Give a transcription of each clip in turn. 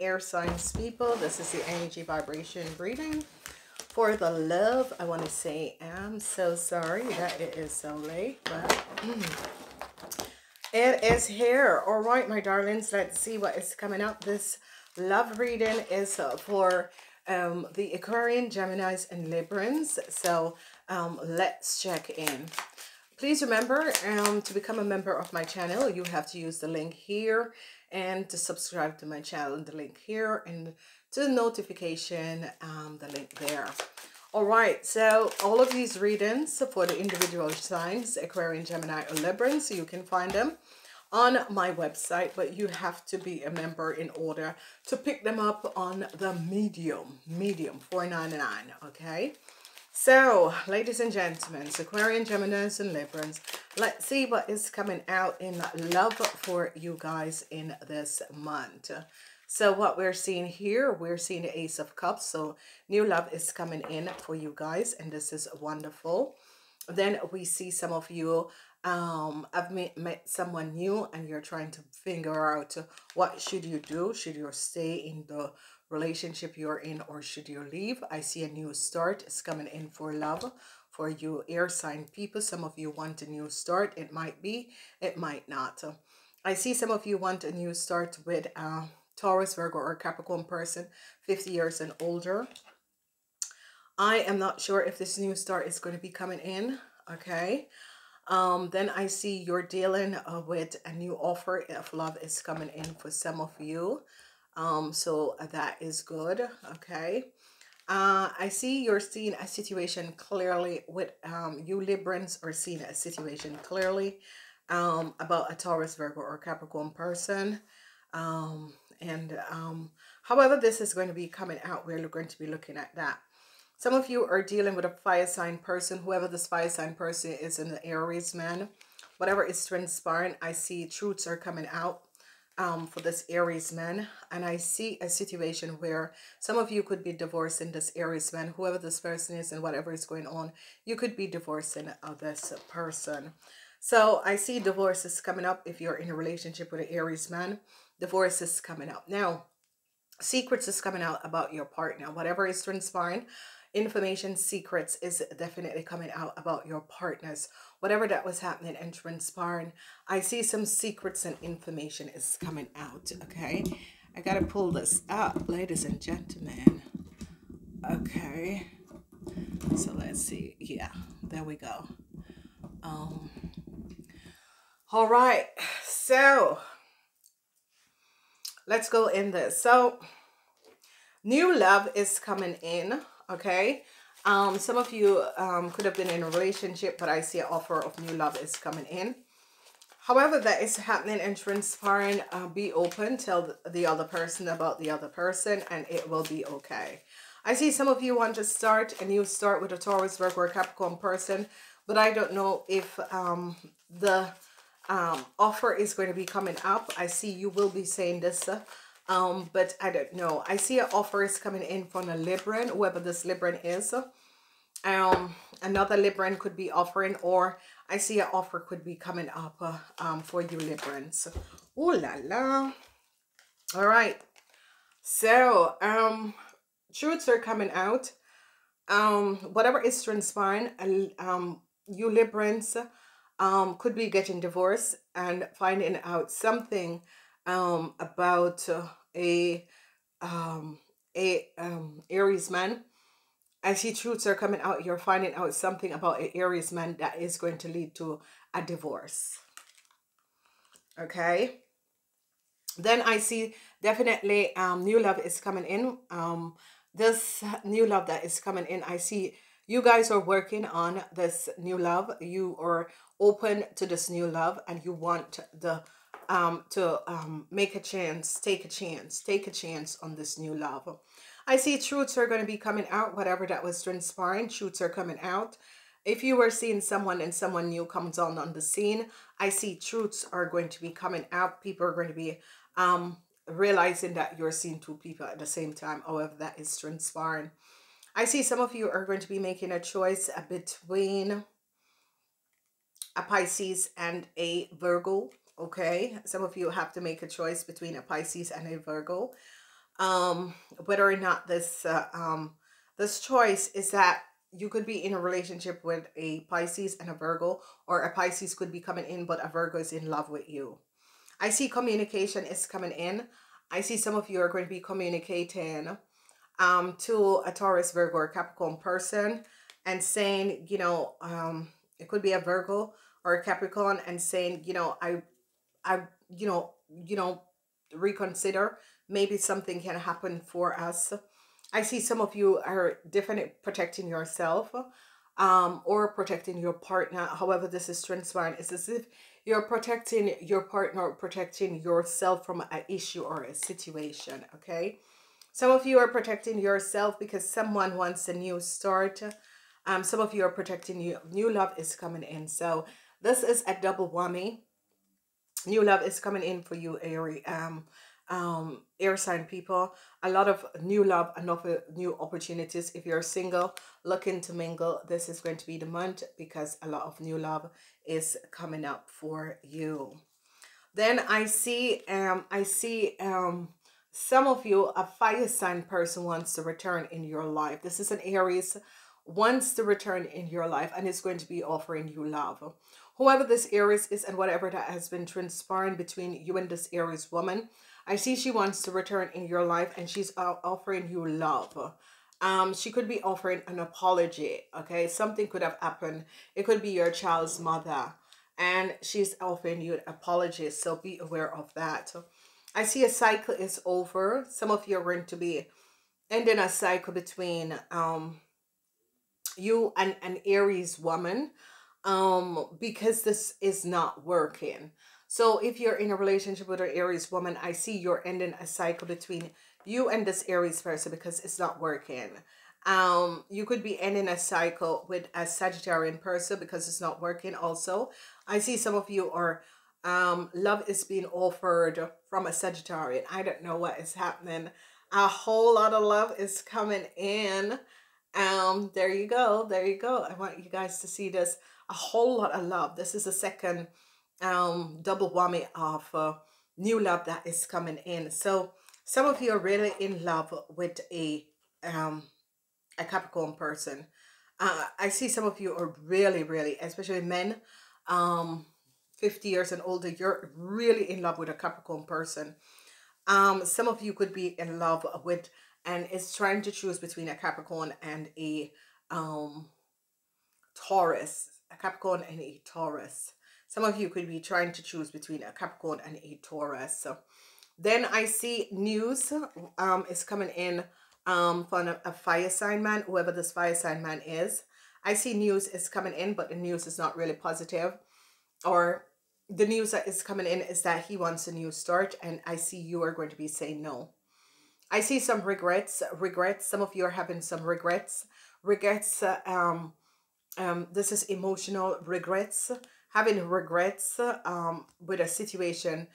air signs people. This is the energy vibration reading. For the love, I want to say I'm so sorry that it is so late, but it is here. All right, my darlings, let's see what is coming up. This love reading is for the Aquarian, Geminis, and Librans. So let's check in. Please remember to become a member of my channel. You have to use the link here, and to subscribe to my channel, the link here, and to the notification, the link there. All right, so all of these readings for the individual signs, Aquarian, Gemini, or Libran, so you can find them on my website, but you have to be a member in order to pick them up on the Medium, $4.99, okay? So, ladies and gentlemen, Aquarian, Geminis, and Librans, let's see what is coming out in love for you guys in this month. So what we're seeing here, we're seeing the Ace of Cups. So new love is coming in for you guys, and this is wonderful. Then we see some of you have met someone new, and you're trying to figure out what should you do. Should you stay in the relationship you're in, or should you leave? I see a new start is coming in for love for you air sign people. Some of you want a new start. It might be, it might not. I see some of you want a new start with Taurus, Virgo, or Capricorn person 50 years and older. I am not sure if this new start is going to be coming in, okay? Then I see you're dealing with a new offer of love is coming in for some of you. So that is good, okay? I see you're seeing a situation clearly with, you Librans are seeing a situation clearly about a Taurus, Virgo, or Capricorn person. However this is going to be coming out, we're going to be looking at that. Some of you are dealing with a fire sign person, whoever this fire sign person is in the Aries, man. Whatever is transpiring, I see truths are coming out. For this Aries man, and I see a situation where some of you could be divorcing this Aries man, whoever this person is, and whatever is going on, you could be divorcing this person. So I see divorces coming up. If you're in a relationship with an Aries man, divorce is coming up. Now, secrets is coming out about your partner. Whatever is transpiring, information, secrets is definitely coming out about your partners. Whatever that was happening and transpiring, I see some secrets and information is coming out, okay? I gotta pull this up, ladies and gentlemen. Okay, so let's see. Yeah, there we go. All right, so let's go in this. So new love is coming in, okay? Some of you could have been in a relationship, but I see an offer of new love is coming in. However that is happening and transpiring, be open, tell the other person about the other person, and it will be okay. I see some of you want to start, and you start with a Taurus, Virgo, or Capricorn person, but I don't know if the offer is going to be coming up. I see you will be saying this, but I don't know. I see an offer is coming in from a Libran, whoever this Libran is. Another Libran could be offering, or I see an offer could be coming up for you Librans. Ooh la la. All right. So, truths are coming out. Whatever is transpiring, you Librans could be getting divorced and finding out something about a Aries man. I see truths are coming out. You're finding out something about an Aries man that is going to lead to a divorce. Okay. Then I see definitely new love is coming in. This new love that is coming in, I see you guys are working on this new love. You are open to this new love, and you want the make a chance, take a chance on this new love. I see truths are going to be coming out. Whatever that was transpiring, truths are coming out. If you were seeing someone and someone new comes on the scene, I see truths are going to be coming out. People are going to be realizing that you're seeing two people at the same time, however that is transpiring. I see some of you are going to be making a choice between a Pisces and a Virgo. Okay, some of you have to make a choice between a Pisces and a Virgo. whether or not this this choice is that you could be in a relationship with a Pisces and a Virgo, or a Pisces could be coming in, but a Virgo is in love with you. I see communication is coming in. I see some of you are going to be communicating to a Taurus, Virgo, or Capricorn person and saying, you know, it could be a Virgo or a Capricorn, and saying, you know, I reconsider. Maybe something can happen for us. I see some of you are definitely protecting yourself or protecting your partner. However this is transpiring, it's as if you're protecting your partner or protecting yourself from an issue or a situation, okay? Some of you are protecting yourself because someone wants a new start. Some of you are protecting you. New love is coming in. So this is a double whammy. New love is coming in for you, air sign people. A lot of new love, another new opportunities. If you're single looking to mingle, this is going to be the month because a lot of new love is coming up for you. Then I see some of you, a fire sign person wants to return in your life. This is an Aries, wants to return in your life and is going to be offering you love. Whoever this Aries is and whatever that has been transpiring between you and this Aries woman, I see she wants to return in your life and she's offering you love. She could be offering an apology, okay? Something could have happened. It could be your child's mother and she's offering you an apology, so be aware of that. I see a cycle is over. Some of you are going to be ending a cycle between you and an Aries woman because this is not working. So if you're in a relationship with an Aries woman, I see you're ending a cycle between you and this Aries person because it's not working. You could be ending a cycle with a Sagittarian person because it's not working also. I see some of you are, love is being offered from a Sagittarian. I don't know what is happening. A whole lot of love is coming in. There you go. There you go. I want you guys to see this. A whole lot of love. This is the second double whammy of new love that is coming in. So some of you are really in love with a Capricorn person. I see some of you are really, especially men, 50 years and older, you're really in love with a Capricorn person. Some of you could be in love with, and it's trying to choose between a Capricorn and a Taurus. A Capricorn and a Taurus. Some of you could be trying to choose between a Capricorn and a Taurus. So then I see news is coming in from a fire sign man, whoever this fire sign man is. I see news is coming in, but the news is not really positive. Or the news that is coming in is that he wants a new start, and I see you are going to be saying no. I see some regrets. Some of you are having some regrets. This is emotional regrets, having regrets with a situation,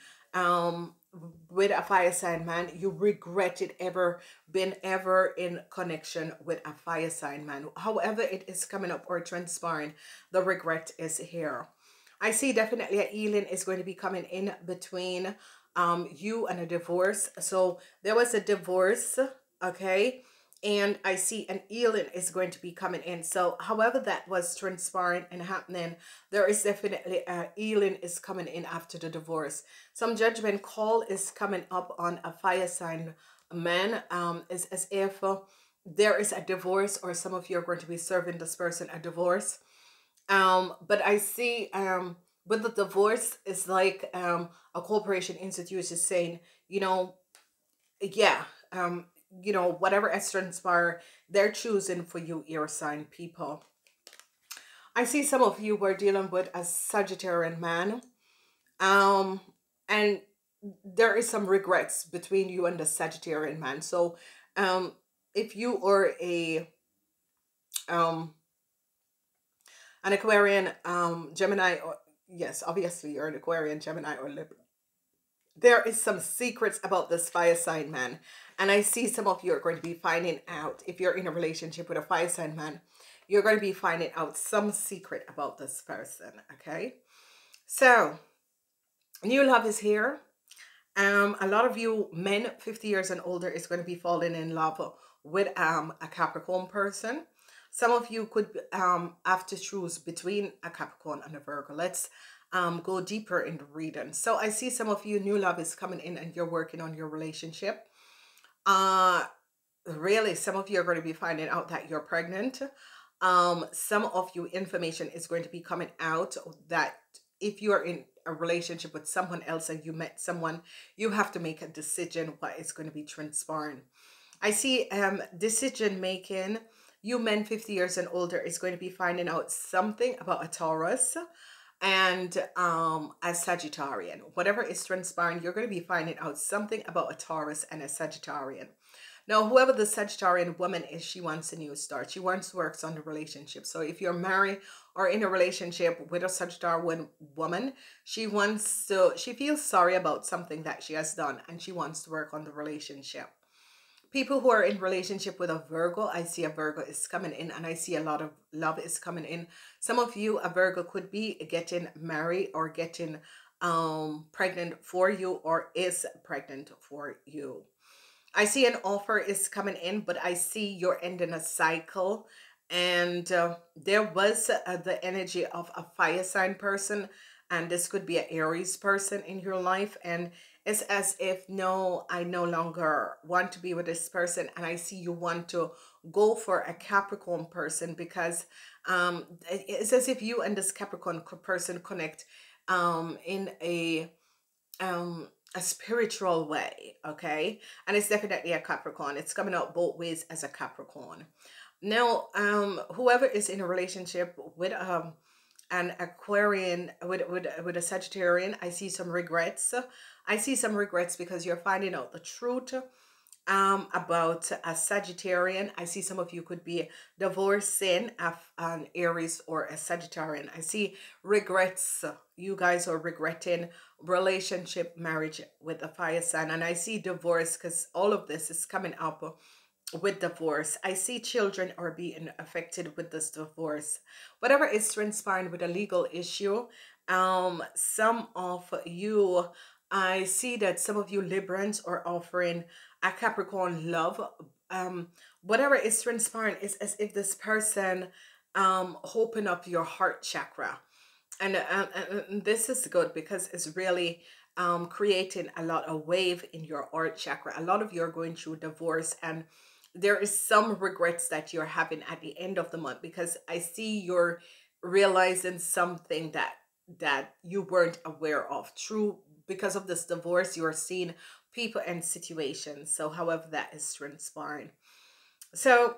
with a fire sign man. You regretted ever being in connection with a fire sign man. However it is coming up or transpiring, the regret is here. I see definitely a healing is going to be coming in between you and a divorce. So there was a divorce, okay, and I see an healing is going to be coming in. So however that was transpiring and happening, there is definitely a healing is coming in after the divorce. Some judgment call is coming up on a fire sign man. It's as if there is a divorce, or some of you are going to be serving this person a divorce. But I see with the divorce, it's like a corporation institute is saying, you know, yeah, you know, whatever has transpired, they're choosing for you, air sign people. I see some of you were dealing with a Sagittarian man, and there is some regrets between you and the Sagittarian man. So if you are a an Aquarian, Gemini, or yes, obviously you're an Aquarian, Gemini, or Libra. There is some secrets about this fire sign man. And I see some of you are going to be finding out, if you're in a relationship with a fire sign man, you're going to be finding out some secret about this person, okay? So, new love is here. A lot of you men 50 years and older is going to be falling in love with a Capricorn person. Some of you could have to choose between a Capricorn and a Virgo. Let's go deeper in the reading. So I see some of you, new love is coming in and you're working on your relationship. Really, some of you are going to be finding out that you're pregnant. Some of you, information is going to be coming out that if you are in a relationship with someone else and you met someone, you have to make a decision what is going to be transpiring. I see decision making. You men 50 years and older is going to be finding out something about a Taurus and a Sagittarian. Whatever is transpiring, you're going to be finding out something about a Taurus and a Sagittarian. Now, whoever the Sagittarian woman is, she wants a new start. She wants works on the relationship. So if you're married or in a relationship with a Sagittarian woman, she feels sorry about something that she has done and she wants to work on the relationship. People who are in relationship with a Virgo, I see a Virgo is coming in and I see a lot of love is coming in. Some of you, a Virgo could be getting married or getting pregnant for you or is pregnant for you. I see an offer is coming in, but I see you're ending a cycle. And there was the energy of a fire sign person, and this could be an Aries person in your life. And it's as if, no, I no longer want to be with this person. And I see you want to go for a Capricorn person because it's as if you and this Capricorn person connect in a spiritual way, okay? And it's definitely a Capricorn. It's coming out both ways as a Capricorn. Now, whoever is in a relationship with an Aquarian, with a Sagittarian, I see some regrets. I see some regrets because you're finding out the truth about a Sagittarian. I see some of you could be divorcing an Aries or a Sagittarian. I see regrets. You guys are regretting relationship, marriage with a fire sign. And I see divorce because all of this is coming up with divorce. I see children are being affected with this divorce. Whatever is transpiring with a legal issue, some of you, I see that some of you Librans are offering a Capricorn love. Whatever is transpiring is as if this person open up your heart chakra. And this is good because it's really creating a lot of wave in your heart chakra. A lot of you are going through divorce and there is some regrets that you're having at the end of the month because I see you're realizing something that you weren't aware of. True, because of this divorce, you are seeing people and situations. So however that is transpiring. So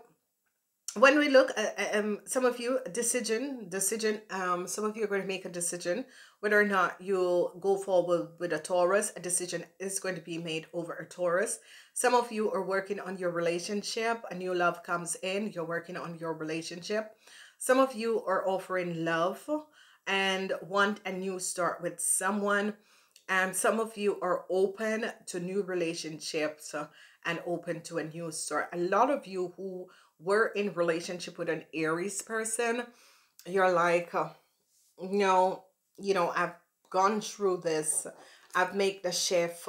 when we look at some of you, decision, some of you are going to make a decision whether or not you go forward with a Taurus. A decision is going to be made over a Taurus. Some of you are working on your relationship. A new love comes in. You're working on your relationship. Some of you are offering love and want a new start with someone. And some of you are open to new relationships and open to a new start. A lot of you who were in relationship with an Aries person, you're like, no, you know, I've gone through this. I've made the shift.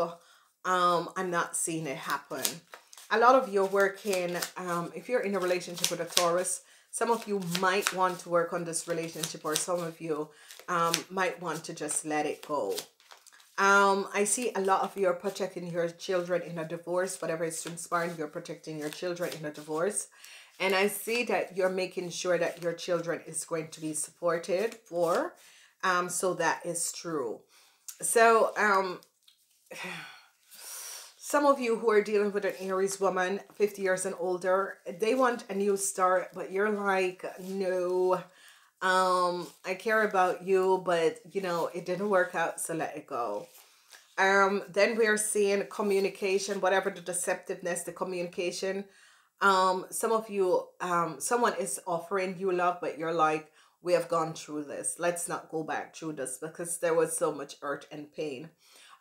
I'm not seeing it happen. A lot of you are working, if you're in a relationship with a Taurus, some of you might want to work on this relationship or some of you might want to just let it go. I see a lot of you are protecting your children in a divorce. Whatever is transpiring, you're protecting your children in a divorce. And I see that you're making sure that your children is going to be supported for. So that is true. So some of you who are dealing with an Aries woman, 50 years and older, they want a new start, but you're like, no. I care about you, but you know, it didn't work out, so let it go. Then we're seeing communication, whatever the deceptiveness, the communication. Some of you, someone is offering you love, but you're like, we have gone through this. Let's not go back through this because there was so much hurt and pain.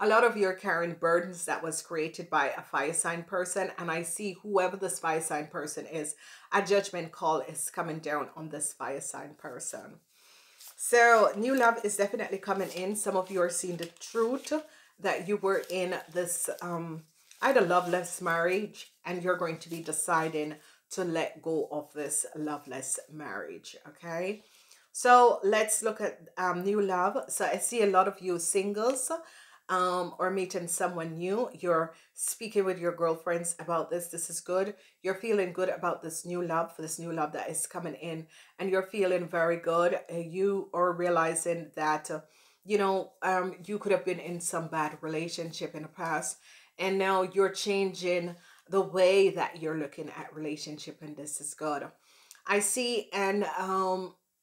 A lot of you are carrying burdens that was created by a fire sign person. And I see whoever this fire sign person is, a judgment call is coming down on this fire sign person. So new love is definitely coming in. Some of you are seeing the truth that you were in this either loveless marriage, and you're going to be deciding to let go of this loveless marriage. Okay, so let's look at new love. So I see a lot of you singles or meeting someone new. You're speaking with your girlfriends about this. This is good. You're feeling good about this new love, for this new love that is coming in, and you're feeling very good. You are realizing that you know, you could have been in some bad relationship in the past, and now you're changing the way that you're looking at relationship, and this is good. I see an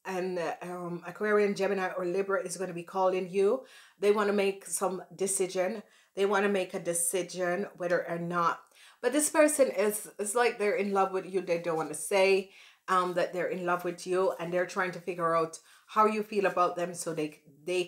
Aquarian, Gemini, or Libra is going to be calling you. They want to make some decision. They want to make a decision whether or not. But this person is, it's like they're in love with you. They don't want to say that they're in love with you, and they're trying to figure out how you feel about them, so they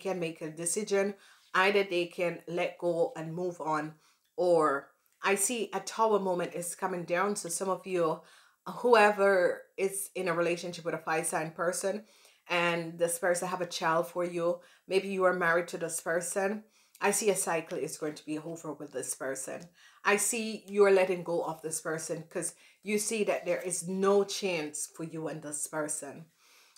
can make a decision. Either they can let go and move on, or I see a tower moment is coming down. So some of you, whoever is in a relationship with a fire sign person, and this person have a child for you, maybe you are married to this person, I see a cycle is going to be over with this person. I see you're letting go of this person because you see that there is no chance for you and this person.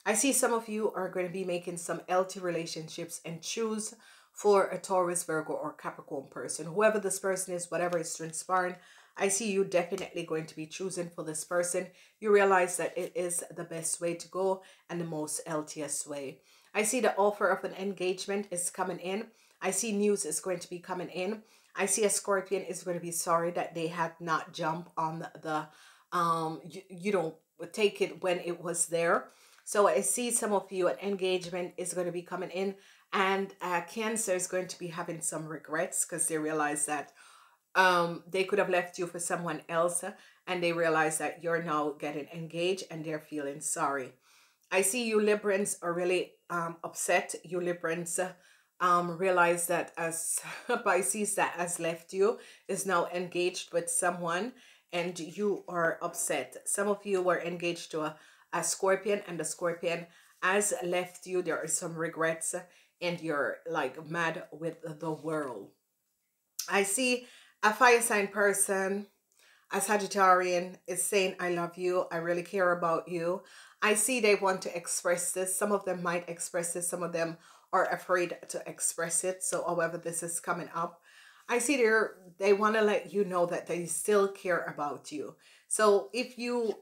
I see some of you are going to be making some LT relationships and choose for a Taurus, Virgo, or Capricorn person. Whoever this person is, whatever is transpiring, I see you definitely going to be choosing for this person. You realize that it is the best way to go and the most LTS way. I see the offer of an engagement is coming in. I see news is going to be coming in. I see a Scorpion is going to be sorry that they had not jumped on the, you don't take it when it was there. So I see some of you, an engagement is going to be coming in, and Cancer is going to be having some regrets because they realize that they could have left you for someone else, and they realize that you're now getting engaged and they're feeling sorry. I see you Librans are really upset. You Librans realize that as Pisces that has left you is now engaged with someone, and you are upset. Some of you were engaged to a Scorpion, and the Scorpion has left you. There are some regrets, and you're like mad with the world. I see a fire sign person, a Sagittarian, is saying, I love you. I really care about you. I see they want to express this. Some of them might express this. Some of them are afraid to express it. So however this is coming up, I see they want to let you know that they still care about you. So if you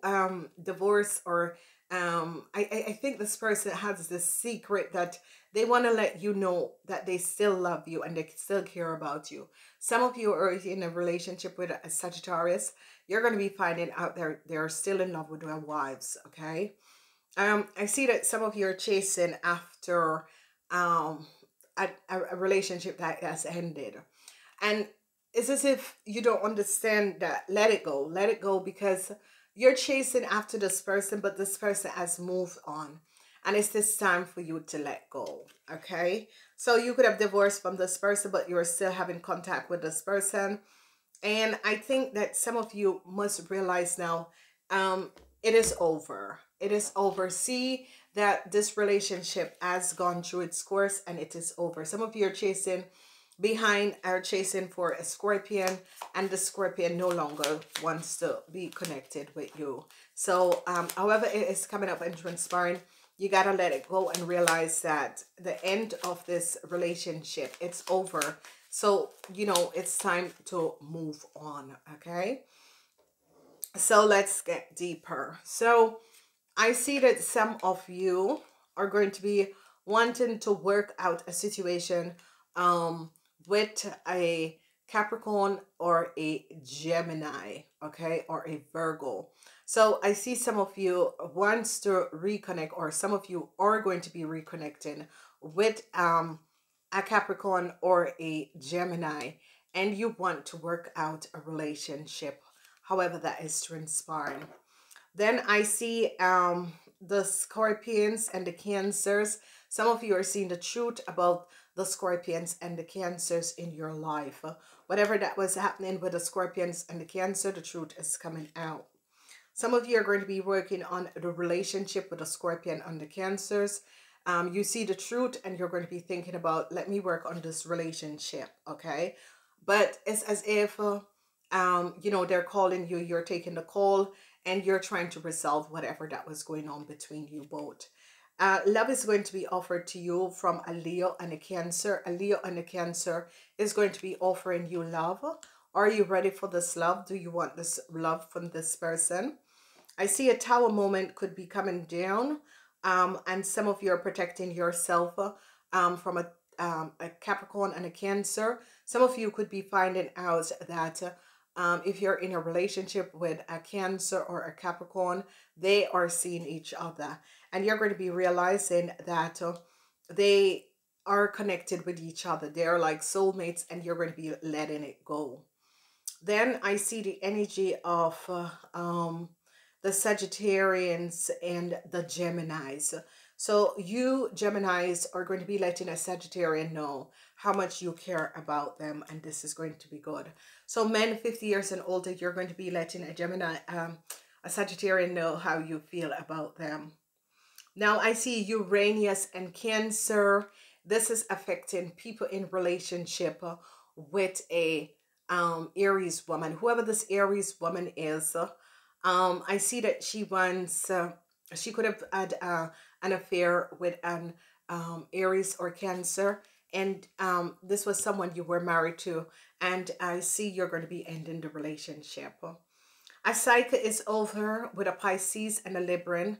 divorce, or I think this person has this secret that they want to let you know that they still love you and they still care about you. Some of you are in a relationship with a Sagittarius. You're going to be finding out they're still in love with their wives, okay? I see that some of you are chasing after a relationship that has ended. And it's as if you don't understand that. Let it go, because you're chasing after this person, but this person has moved on. And it's this time for you to let go, okay? So you could have divorced from this person, but you're still having contact with this person. And I think that some of you must realize now, it is over. It is over. See that this relationship has gone through its course and it is over. Some of you are chasing behind, are chasing for a Scorpion, and the Scorpion no longer wants to be connected with you. So however it is coming up and transpiring, you gotta let it go and realize that the end of this relationship, it's over. So you know it's time to move on, okay? So let's get deeper. So I see that some of you are going to be wanting to work out a situation with a Capricorn or a Gemini, okay, or a Virgo. So I see some of you wants to reconnect, or some of you are going to be reconnecting with a Capricorn or a Gemini, and you want to work out a relationship, however that is transpiring. Then I see the Scorpions and the Cancers. Some of you are seeing the truth about the Scorpions and the Cancers in your life. Whatever that was happening with the Scorpions and the Cancer, the truth is coming out. Some of you are going to be working on the relationship with the Scorpion and the Cancers. You see the truth and you're going to be thinking about, let me work on this relationship, okay? But it's as if, you know, they're calling you, you're taking the call, and you're trying to resolve whatever that was going on between you both. Love is going to be offered to you from a Leo and a Cancer. A Leo and a Cancer is going to be offering you love. Are you ready for this love? Do you want this love from this person? I see a Tower moment could be coming down, and some of you are protecting yourself from a Capricorn and a Cancer. Some of you could be finding out that if you're in a relationship with a Cancer or a Capricorn, they are seeing each other. And you're going to be realizing that they are connected with each other. They're like soulmates, and you're going to be letting it go. Then I see the energy of the Sagittarians and the Geminis. So you Geminis are going to be letting a Sagittarian know how much you care about them, and this is going to be good. So men 50 years and older, you're going to be letting a Gemini, a Sagittarian know how you feel about them. Now I see Uranus and Cancer. This is affecting people in relationship with a Aries woman. Whoever this Aries woman is, I see that she wants, she could have had an affair with an Aries or Cancer, and this was someone you were married to, and I see you're going to be ending the relationship. A cycle is over with a Pisces and a Libran.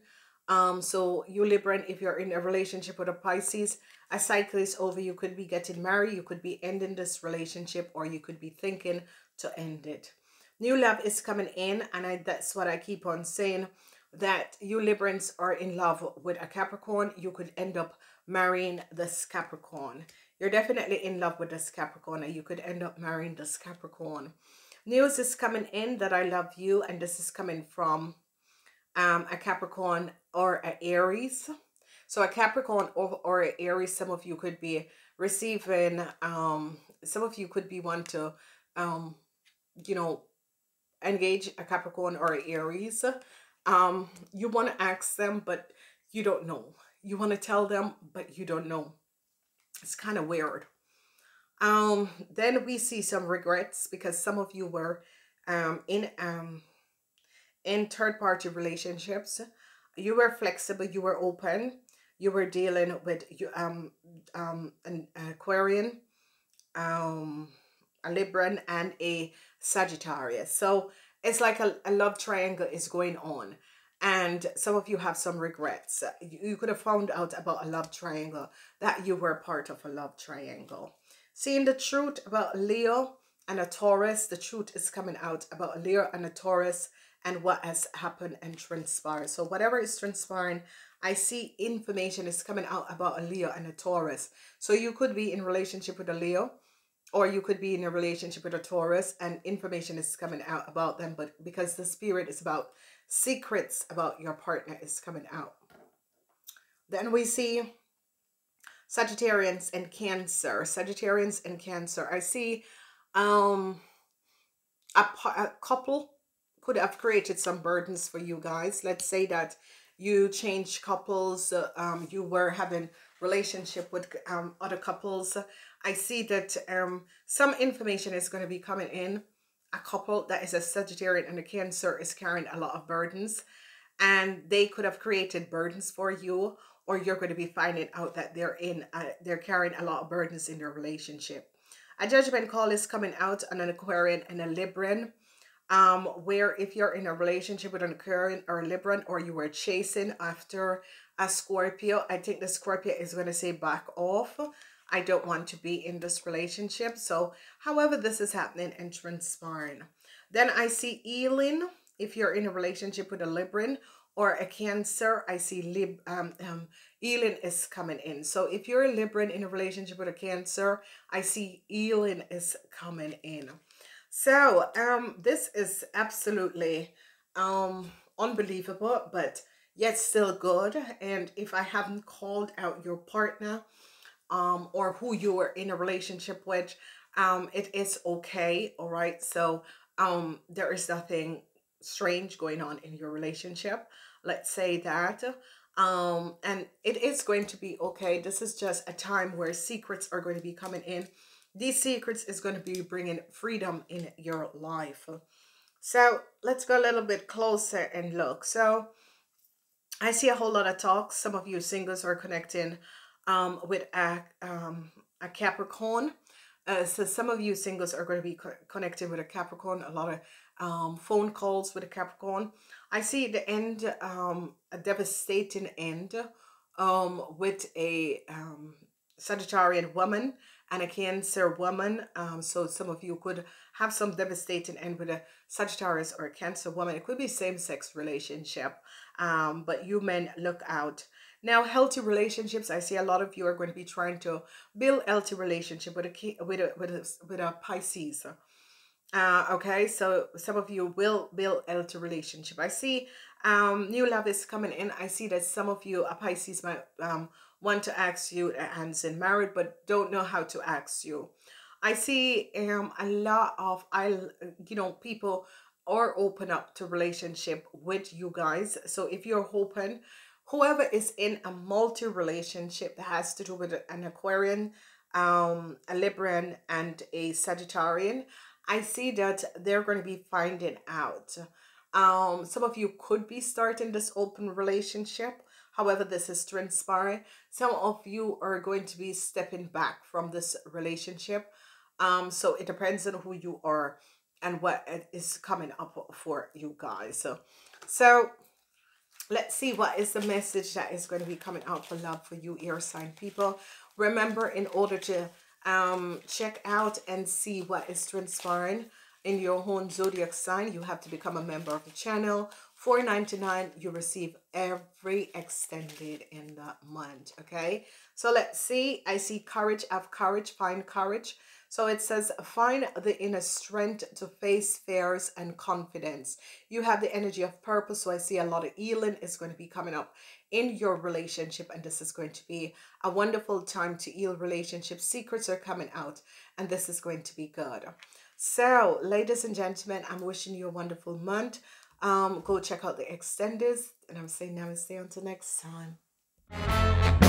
So you Libran, if you're in a relationship with a Pisces, a cycle is over. You could be getting married, you could be ending this relationship, or you could be thinking to end it. New love is coming in, and that's what I keep on saying, that you Librans are in love with a Capricorn. You could end up marrying this Capricorn. You're definitely in love with this Capricorn, and you could end up marrying this Capricorn. News is coming in that I love you, and this is coming from a Capricorn or an Aries. So a Capricorn or an Aries, some of you could be receiving, some of you could be want to, you know, engage a Capricorn or an Aries. You want to ask them, but you don't know. You want to tell them, but you don't know. It's kind of weird. Then we see some regrets, because some of you were in third-party relationships. You were flexible, you were open, you were dealing with an Aquarian, a Libran, and a Sagittarius. So it's like a love triangle is going on, and some of you have some regrets. You could have found out about a love triangle, that you were part of a love triangle. Seeing the truth about Leo and a Taurus, the truth is coming out about Leo and a Taurus and what has happened and transpired. So whatever is transpiring, I see information is coming out about a Leo and a Taurus. So you could be in relationship with a Leo, or you could be in a relationship with a Taurus, and information is coming out about them. But because the spirit is about secrets about your partner is coming out. Then we see Sagittarians and Cancer. Sagittarians and Cancer. I see a couple could have created some burdens for you guys. Let's say that you changed couples. You were having relationship with other couples. I see that some information is going to be coming in. A couple that is a Sagittarian and a Cancer is carrying a lot of burdens, and they could have created burdens for you, or you're going to be finding out that they're carrying a lot of burdens in their relationship. A judgment call is coming out on an Aquarian and a Libran, where if you're in a relationship with an Aquarian or a Libran, or you were chasing after a Scorpio, I think the Scorpio is going to say back off. I don't want to be in this relationship. So however this is happening and transpiring. Then I see Eeling. If you're in a relationship with a Libran or a Cancer, I see Eeling is coming in. So if you're a Libran in a relationship with a Cancer, I see Eeling is coming in. So this is absolutely unbelievable, but yet still good. And if I haven't called out your partner, or who you are in a relationship with, it is okay, all right? So there is nothing strange going on in your relationship, let's say that, and it is going to be okay. This is just a time where secrets are going to be coming in. These secrets is going to be bringing freedom in your life. So let's go a little bit closer and look. So I see a whole lot of talks. Some of you singles are connecting with a Capricorn. So some of you singles are going to be connected with a Capricorn. A lot of phone calls with a Capricorn. I see the end, a devastating end with a Sagittarian woman and a Cancer woman. So some of you could have some devastating end with a Sagittarius or a Cancer woman. It could be same-sex relationship, but you men look out. Now, healthy relationships. I see a lot of you are going to be trying to build healthy relationship with a Pisces. Okay, so some of you will build healthy relationship. I see new love is coming in. I see that some of you, a Pisces, might want to ask you and get married, but don't know how to ask you. I see a lot of people are open up to relationship with you guys. So if you're open, whoever is in a multi relationship that has to do with an Aquarian, a Libran, and a Sagittarian, I see that they're going to be finding out. Some of you could be starting this open relationship. However, this is transpiring. Some of you are going to be stepping back from this relationship. So it depends on who you are and what is coming up for you guys. So let's see what is the message that is going to be coming out for love for you, air sign people. Remember, in order to check out and see what is transpiring in your own zodiac sign, you have to become a member of the channel. $4.99, you receive every extended in the month. Okay, so let's see. I see courage, have courage, find courage. So it says, find the inner strength to face fears and confidence. You have the energy of purpose. So I see a lot of healing is going to be coming up in your relationship. And this is going to be a wonderful time to heal relationships. Secrets are coming out, and this is going to be good. So, ladies and gentlemen, I'm wishing you a wonderful month. Go check out the extenders, and I'm saying namaste until next time.